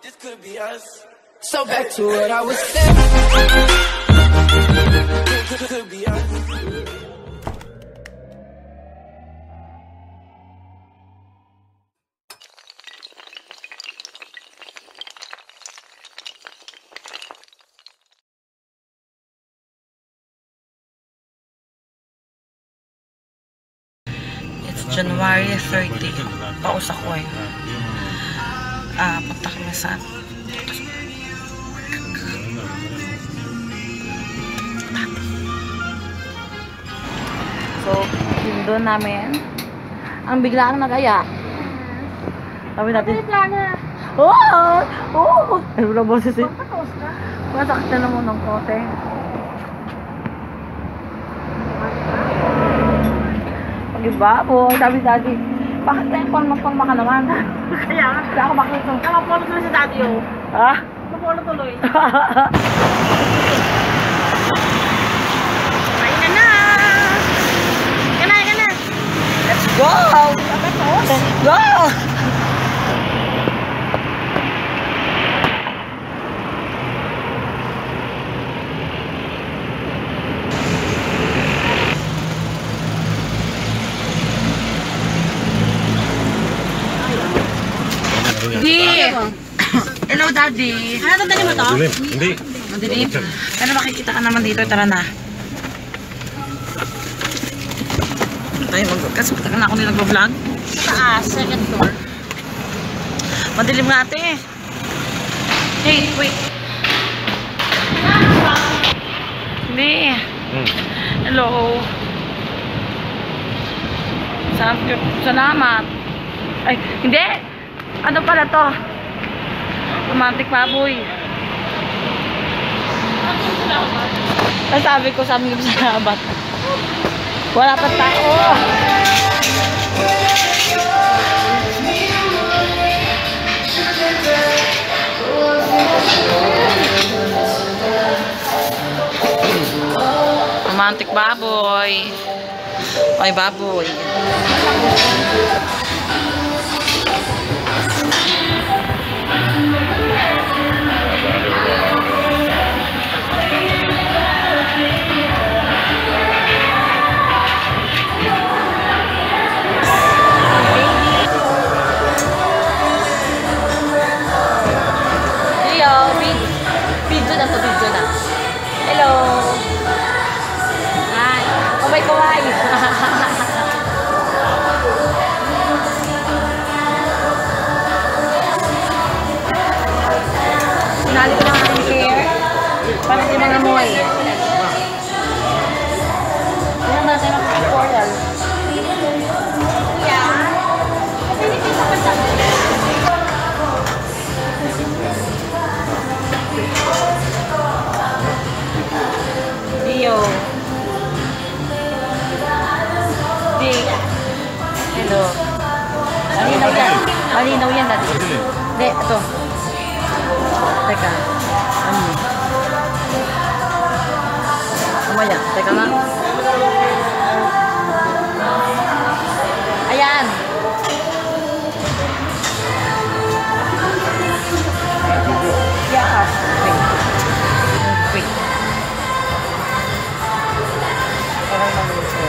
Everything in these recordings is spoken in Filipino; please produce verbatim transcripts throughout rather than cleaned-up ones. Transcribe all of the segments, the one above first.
This could be us. So back to what I was saying. This could be us. January thirtieth, pausa ko eh. Ah, punta kami sa... So, yun doon namin. Ang biglaang nag-aya. Sabi natin... Oo! Oo! Ay, wala boses eh. Masakit na naman ng kote. Baboy, sabi dati, bakit tayo pang magpang maka naman? Kaya, kaya ako makikong. Kaya ako tuloy si dati yun. Ha? Kapolo tuloy. Kain na na! Kain na, kain na! Let's go! Let's go! Hello, Daddy. Ano tanda mo to? Hindi. Nandilim. Pero makikita ka naman dito. Tara na. Tayo mag-vlog. Kasi patagal na ako nila nag-vlog. Taas. Second floor. Madilim nga ate eh. Hey, wait. Hindi. Hello. Salamat. Ay, hindi. Ano pala to? Romantic baboy. Ang sabi ko sa aming salamat. Wala pa tao. Romantic baboy. Ay baboy. Malinaw yan dati. Hindi, ito. Teka. Ano? Umaya. Teka nga. Ayan. Yeah. Wait. Wait. Parang naman siya.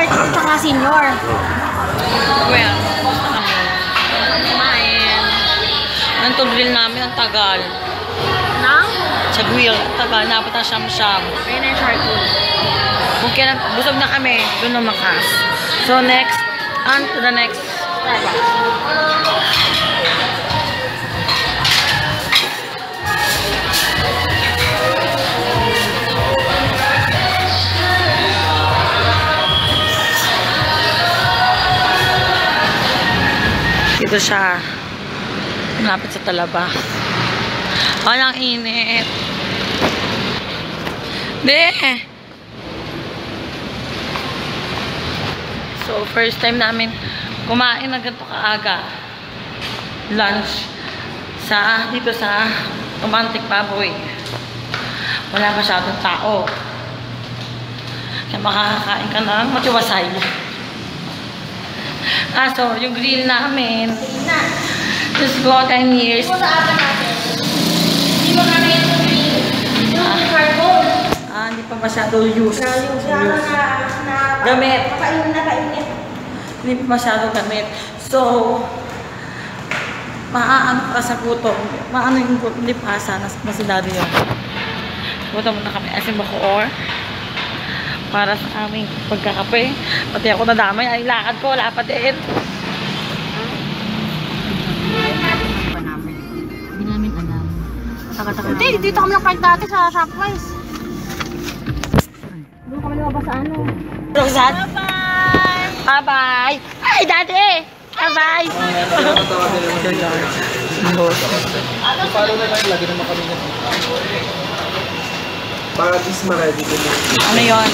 Passport saka senior. Well, kumain. Ang tugwil namin, ang tagal. Na? Sa grill, tagal. Napot ang siyam-siyam. Ayun ang charcoal. Busog na kami. Doon na makas. So next, on to the next. Dito siya. Malapit sa talaba. Walang init. De! So, first time namin kumain na ganito kaaga. Lunch. Sa, dito sa Romantic baboy. Wala masyadong tao. Kaya makakakain ka ng matiwasay. Ah, so, yung grill namin. Just go ten years. Ito sa akin natin. Hindi mo kami yung grill. Yung carbon. Ah, hindi pa masyado use. Gamit. Hindi pa masyado gamit. So, maaano ka sa gutom. Maano yung gutom. Hindi pa sana. Masidado yun. Gutom na kami. Asin ba ko or? Para sa aming pagkakape. Pati ako nadamay. Ay, lakad ko. Wala pa din. Hindi namin alam. Hindi, dito kami nakain dati sa Shopwise. Doon kami lumabas sa ano. Roxanne? Bye-bye! Bye-bye! Ay, dati! Bye-bye! Follow na lang. Lagi naman kami natin. Paradise Maradi. Ano yun?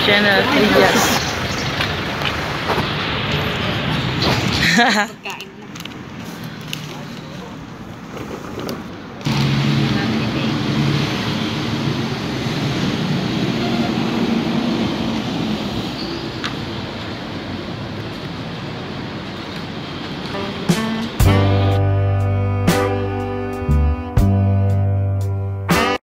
Jenna, yes.